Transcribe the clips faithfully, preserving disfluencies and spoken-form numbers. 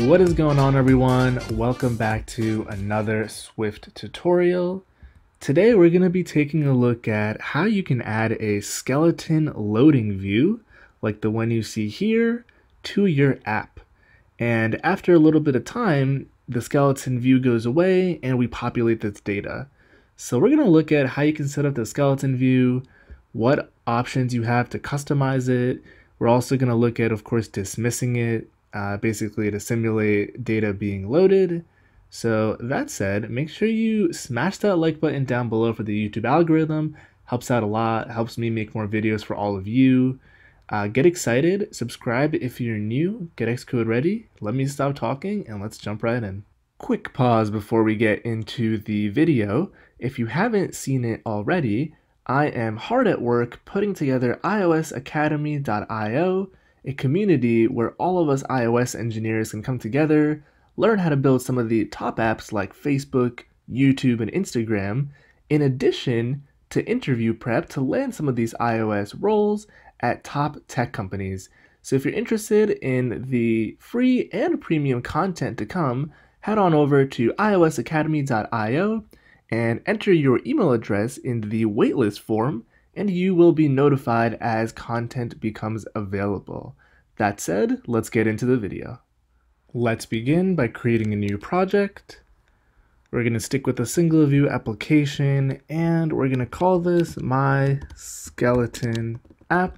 What is going on, everyone? Welcome back to another Swift tutorial. Today we're going to be taking a look at how you can add a skeleton loading view like the one you see here to your app. And after a little bit of time, the skeleton view goes away and we populate this data. So we're going to look at how you can set up the skeleton view, what options you have to customize it. We're also going to look at, of course, dismissing it, Uh, basically to simulate data being loaded. So that said, make sure you smash that like button down below for the YouTube algorithm. Helps out a lot, helps me make more videos for all of you. Uh, get excited, subscribe if you're new, get Xcode ready. Let me stop talking and let's jump right in. Quick pause before we get into the video. If you haven't seen it already, I am hard at work putting together i o s academy dot i o, a community where all of us iOS engineers can come together, learn how to build some of the top apps like Facebook, YouTube, and Instagram, in addition to interview prep to land some of these iOS roles at top tech companies. So if you're interested in the free and premium content to come, head on over to i o s academy dot i o and enter your email address in the waitlist form, and you will be notified as content becomes available. That said, let's get into the video. Let's begin by creating a new project. We're gonna stick with a single view application, and we're gonna call this My Skeleton App.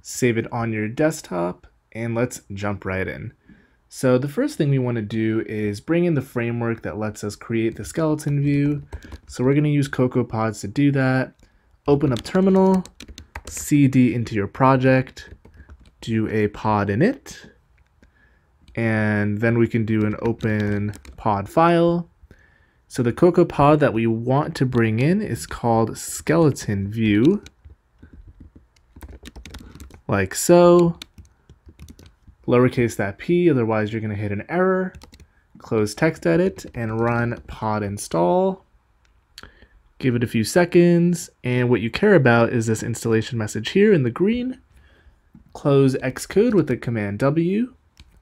Save it on your desktop, and let's jump right in. So the first thing we wanna do is bring in the framework that lets us create the skeleton view. So we're gonna use CocoaPods to do that. Open up terminal, C D into your project, do a pod init, and then we can do an open pod file. So the CocoaPod that we want to bring in is called skeleton view, like so, lowercase that p, otherwise you're gonna hit an error. Close text edit and run pod install. Give it a few seconds, and what you care about is this installation message here in the green. Close Xcode with the command W.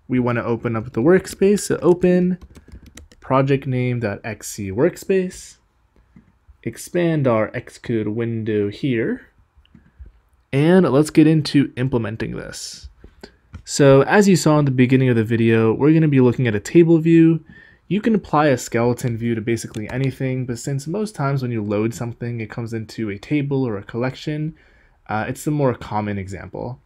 We want to open up the workspace, so open project name dot x c workspace. Expand our Xcode window here, and let's get into implementing this. So as you saw in the beginning of the video, we're going to be looking at a table view. You can apply a skeleton view to basically anything, but since most times when you load something, it comes into a table or a collection, uh, it's the more common example.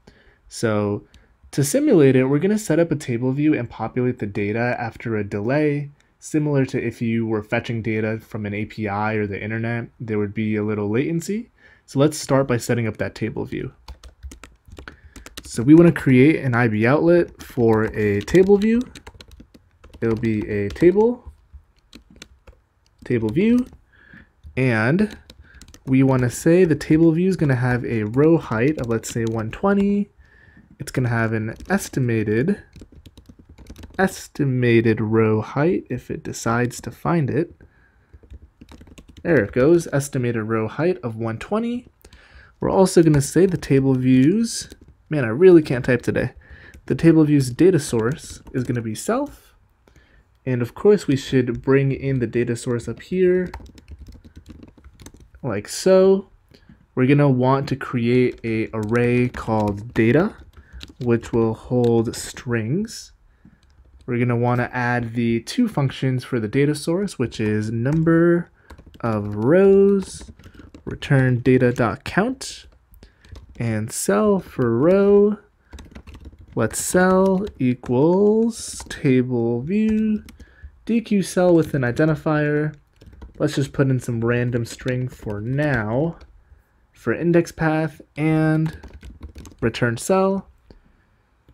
So to simulate it, we're going to set up a table view and populate the data after a delay, similar to if you were fetching data from an A P I or the internet, there would be a little latency. So let's start by setting up that table view. So we want to create an I B outlet for a table view. It'll be a table, table view, and we want to say the table view is going to have a row height of, let's say, one twenty. It's going to have an estimated, estimated row height if it decides to find it. There it goes, estimated row height of one twenty. We're also going to say the table views, man, I really can't type today. The table view's data source is going to be self. And of course we should bring in the data source up here, like so. We're gonna want to create an array called data, which will hold strings. We're gonna wanna add the two functions for the data source, which is number of rows, return data.count, and cell for row. Let's cell equals table view. D Q cell with an identifier. Let's just put in some random string for now for index path and return cell.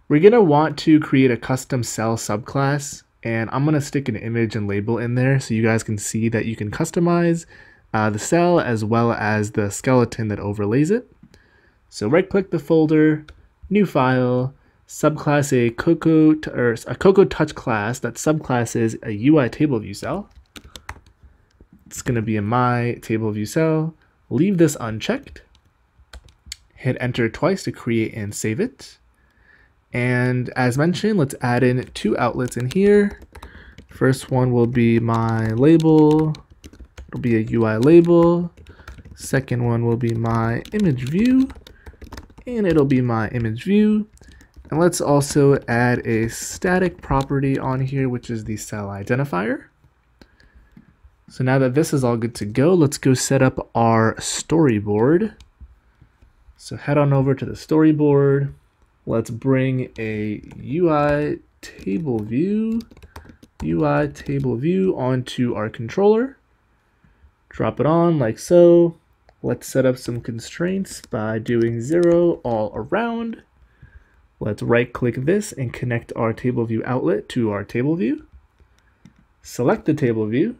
We're gonna want to create a custom cell subclass, and I'm gonna stick an image and label in there so you guys can see that you can customize uh, the cell as well as the skeleton that overlays it. So right click the folder, new file, subclass a Cocoa or a Cocoa Touch class. That subclass is a U I Table View cell. It's going to be a My Table View cell. Leave this unchecked. Hit enter twice to create and save it. And as mentioned, let's add in two outlets in here. First one will be my label. It'll be a U I label. Second one will be my image view, and it'll be my image view. And let's also add a static property on here, which is the cell identifier. So now that this is all good to go, let's go set up our storyboard. So head on over to the storyboard. Let's bring a U I table view, U I table view onto our controller. Drop it on like so. Let's set up some constraints by doing zero all around. Let's right click this and connect our table view outlet to our table view. Select the table view,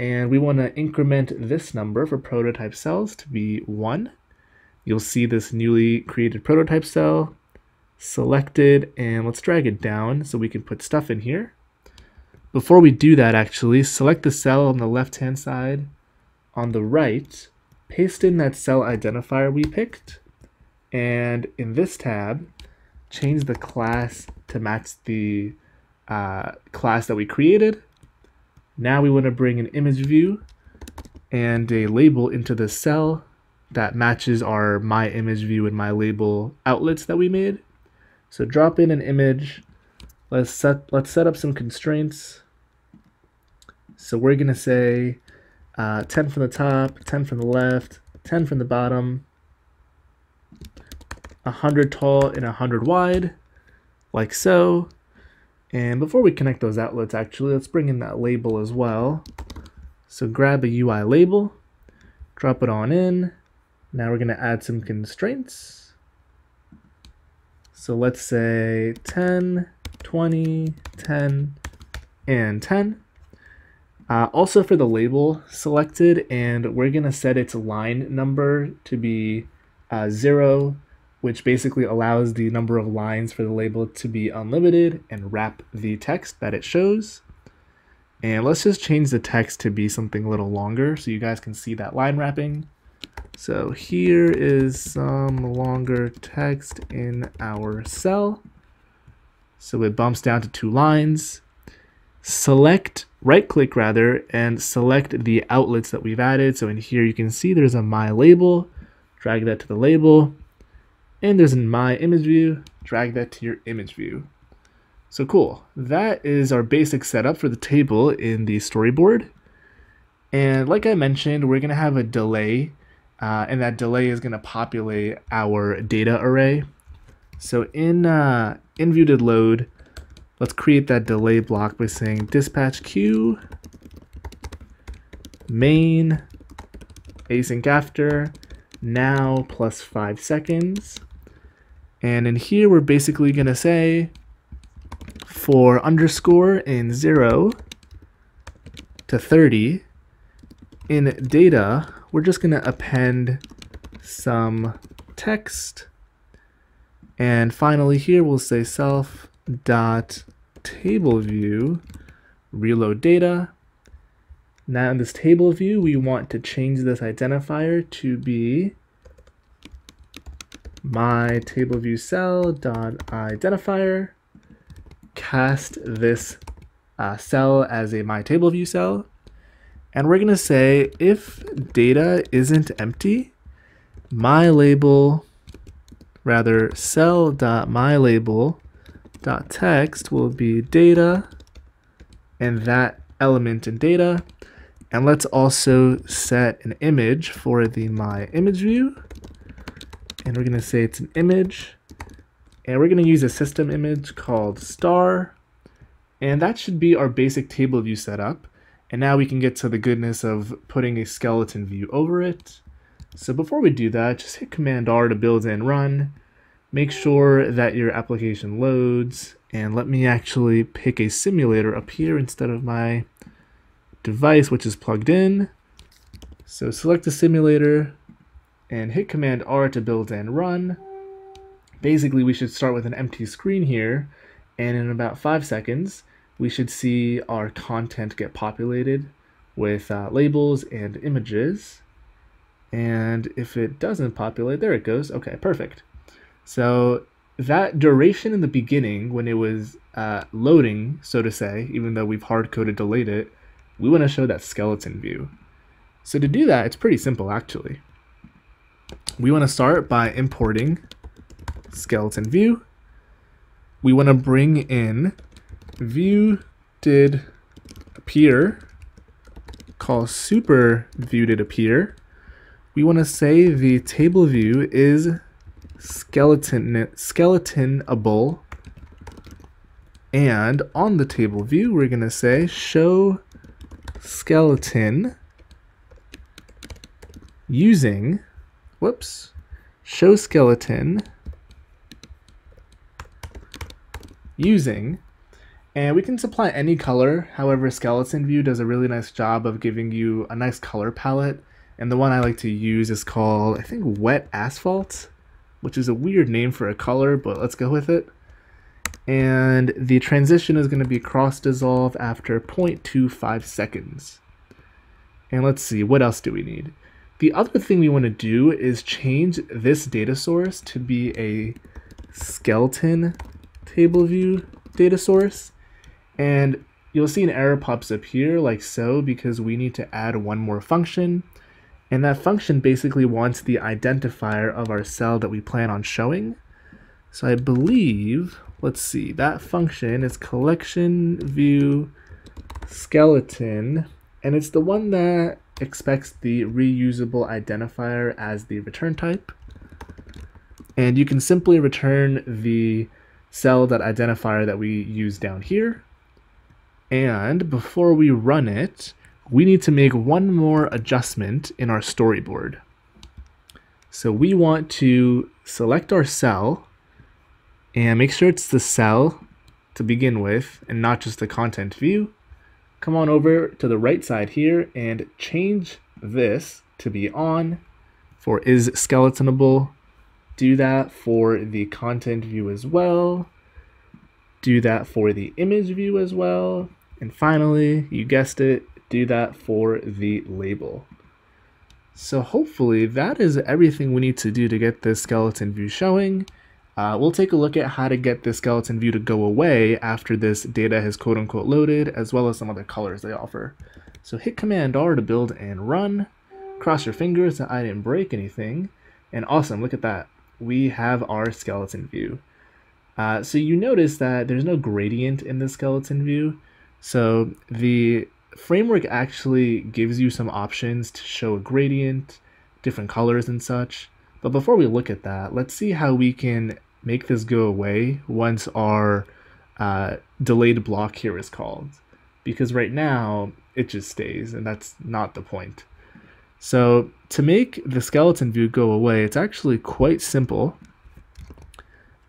and we want to increment this number for prototype cells to be one. You'll see this newly created prototype cell selected, and let's drag it down so we can put stuff in here. Before we do that, actually, select the cell on the left-hand side. On the right, paste in that cell identifier we picked. And in this tab, change the class to match the uh, class that we created. Now we want to bring an image view and a label into the cell that matches our my image view and my label outlets that we made. So drop in an image. Let's set, let's set up some constraints. So we're gonna say uh, ten from the top, ten from the left, ten from the bottom, one hundred tall and one hundred wide, like so. And before we connect those outlets, actually, let's bring in that label as well. So grab a U I label, drop it on in. Now we're gonna add some constraints. So let's say ten, twenty, ten, and ten. Uh, also for the label selected, and we're going to set its line number to be uh, zero, which basically allows the number of lines for the label to be unlimited and wrap the text that it shows. And let's just change the text to be something a little longer so you guys can see that line wrapping. So here is some longer text in our cell. So it bumps down to two lines. Select, right click rather, and select the outlets that we've added. So in here you can see there's a my label, drag that to the label, and there's a my image view, drag that to your image view. So cool, that is our basic setup for the table in the storyboard. And like I mentioned, we're gonna have a delay, uh, and that delay is gonna populate our data array. So in uh, in view did load, let's create that delay block by saying dispatch queue main async after now plus five seconds. And in here we're basically gonna say for underscore in zero to thirty in data, we're just gonna append some text. And finally here we'll say self dot table view reload data. Now in this table view we want to change this identifier to be my table view cell dot identifier, cast this uh, cell as a my table view cell, and we're gonna say if data isn't empty, my label Rather, cell.mylabel.text will be data and that element in data. And let's also set an image for the my image view. And we're going to say it's an image. And we're going to use a system image called star. And that should be our basic table view setup. And now we can get to the goodness of putting a skeleton view over it. So before we do that, just hit command R to build and run. Make sure that your application loads. And let me actually pick a simulator up here instead of my device, which is plugged in. So select the simulator and hit command R to build and run. Basically, we should start with an empty screen here. And in about five seconds, we should see our content get populated with uh, labels and images. And if it doesn't populate, there it goes. Okay, perfect. So that duration in the beginning when it was uh, loading, so to say, even though we've hard-coded delayed it, we want to show that skeleton view. So to do that, it's pretty simple, actually. We want to start by importing skeleton view. We want to bring in view did appear, call super view did appear. We want to say the table view is skeleton skeletonable, and on the table view we're gonna say show skeleton using whoops show skeleton using, and we can supply any color. However, skeleton view does a really nice job of giving you a nice color palette, and the one I like to use is called, I think, Wet Asphalt, which is a weird name for a color, but let's go with it. And the transition is going to be cross dissolve after zero point two five seconds. And let's see, what else do we need? The other thing we want to do is change this data source to be a skeleton table view data source. And you'll see an error pops up here like so, because we need to add one more function. And that function basically wants the identifier of our cell that we plan on showing. So I believe, let's see, that function is collection view skeleton, and it's the one that expects the reusable identifier as the return type. And you can simply return the cell.identifier that we use down here. And before we run it, we need to make one more adjustment in our storyboard. So we want to select our cell and make sure it's the cell to begin with and not just the content view. Come on over to the right side here and change this to be on for is skeletonable. Do that for the content view as well. Do that for the image view as well. And finally, you guessed it, do that for the label. So hopefully that is everything we need to do to get this skeleton view showing. Uh, we'll take a look at how to get this skeleton view to go away after this data has quote unquote loaded, as well as some other colors they offer. So hit Command R to build and run. Cross your fingers that I didn't break anything. And awesome, look at that. We have our skeleton view. Uh, so you notice that there's no gradient in the skeleton view. So the framework actually gives you some options to show a gradient, different colors and such. But before we look at that, let's see how we can make this go away once our uh, delayed block here is called. Because right now it just stays, and that's not the point. So to make the skeleton view go away, it's actually quite simple.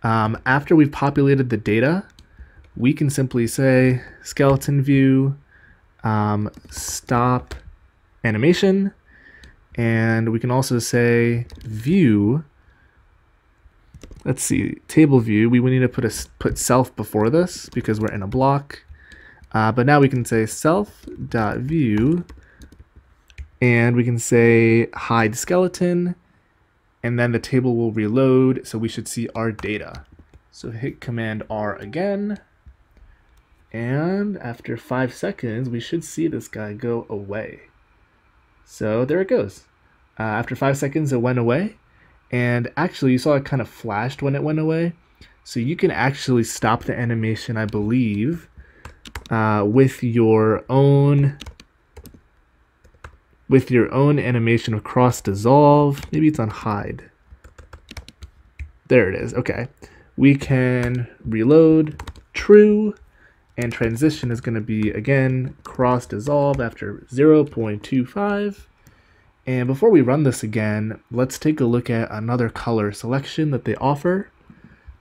Um, after we've populated the data, we can simply say skeleton view Um, stop animation, and we can also say view, let's see, table view, we would need to put a put self before this because we're in a block, uh, but now we can say self.view, and we can say hide skeleton, and then the table will reload, so we should see our data. So hit Command R again, and after five seconds, we should see this guy go away. So there it goes. Uh, after five seconds, it went away. And actually, you saw it kind of flashed when it went away. So you can actually stop the animation, I believe, uh, with your own with your own animation of cross dissolve. Maybe it's on hide. There it is. Okay. We can reload true. And transition is going to be, again, cross dissolve after zero point two five. And before we run this again, let's take a look at another color selection that they offer.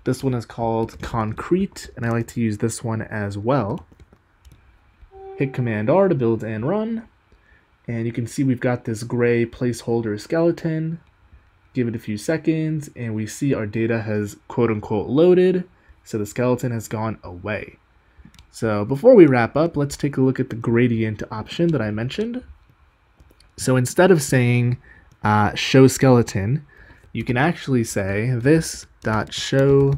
This one is called concrete, and I like to use this one as well. Hit Command R to build and run. And you can see we've got this gray placeholder skeleton. Give it a few seconds, and we see our data has quote unquote loaded. So the skeleton has gone away. So before we wrap up, let's take a look at the gradient option that I mentioned. So instead of saying uh, show skeleton, you can actually say this dot show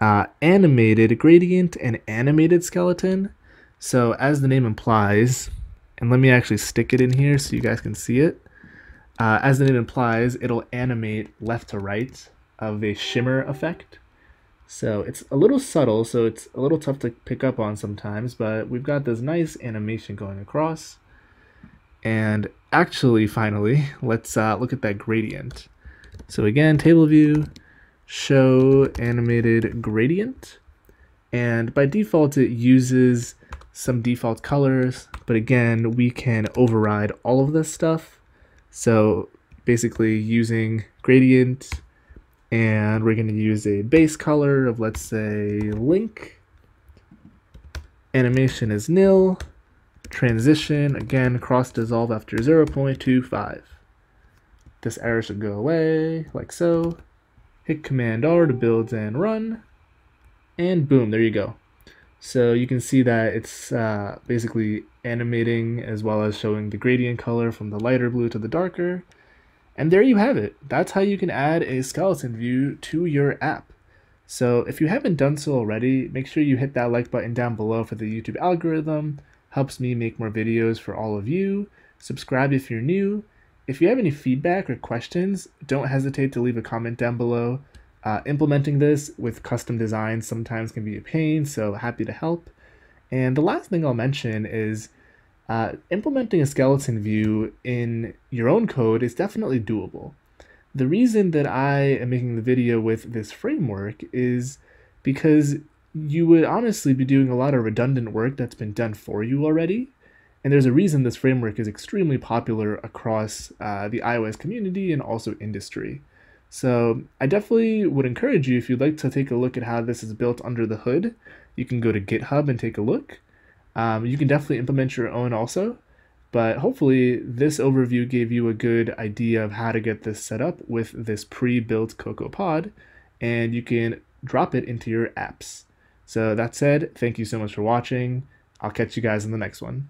uh, animated gradient and animated skeleton. So as the name implies, and let me actually stick it in here so you guys can see it. Uh, as the name implies, it'll animate left to right of a shimmer effect. So it's a little subtle, so it's a little tough to pick up on sometimes, but we've got this nice animation going across. And actually, finally, let's uh, look at that gradient. So again, table view, show animated gradient. And by default, it uses some default colors, but again, we can override all of this stuff. So basically using gradient, and we're going to use a base color of, let's say, link. Animation is nil. Transition, again, cross dissolve after zero point two five. This error should go away, like so. Hit Command R to build and run. And boom, there you go. So you can see that it's uh, basically animating as well as showing the gradient color from the lighter blue to the darker. And there you have it. That's how you can add a skeleton view to your app. So if you haven't done so already, make sure you hit that like button down below for the YouTube algorithm. Helps me make more videos for all of you. Subscribe if you're new. If you have any feedback or questions, don't hesitate to leave a comment down below. Uh, implementing this with custom designs sometimes can be a pain, so happy to help. And the last thing I'll mention is uh, implementing a skeleton view in your own code is definitely doable. The reason that I am making the video with this framework is because you would honestly be doing a lot of redundant work that's been done for you already. And there's a reason this framework is extremely popular across uh, the iOS community and also industry. So I definitely would encourage you, if you'd like to take a look at how this is built under the hood, you can go to GitHub and take a look. Um, you can definitely implement your own also, but hopefully this overview gave you a good idea of how to get this set up with this pre-built CocoaPod, and you can drop it into your apps. So that said, thank you so much for watching. I'll catch you guys in the next one.